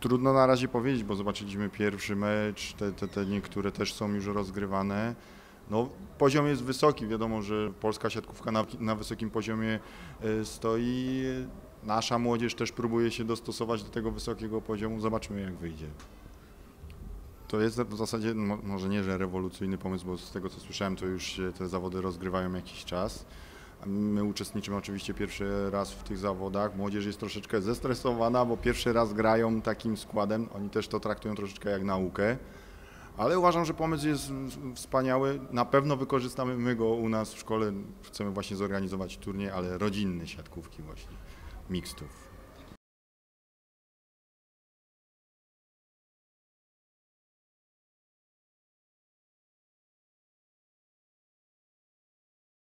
Trudno na razie powiedzieć, bo zobaczyliśmy pierwszy mecz, te niektóre też są już rozgrywane. No, poziom jest wysoki, wiadomo, że polska siatkówka na wysokim poziomie stoi. Nasza młodzież też próbuje się dostosować do tego wysokiego poziomu, zobaczymy jak wyjdzie. To jest w zasadzie, może nie, że rewolucyjny pomysł, bo z tego co słyszałem, to już się te zawody rozgrywają jakiś czas. My uczestniczymy oczywiście pierwszy raz w tych zawodach, młodzież jest troszeczkę zestresowana, bo pierwszy raz grają takim składem, oni też to traktują troszeczkę jak naukę. Ale uważam, że pomysł jest wspaniały, na pewno wykorzystamy my go u nas w szkole, chcemy właśnie zorganizować turniej, ale rodzinny siatkówki właśnie, mixtów.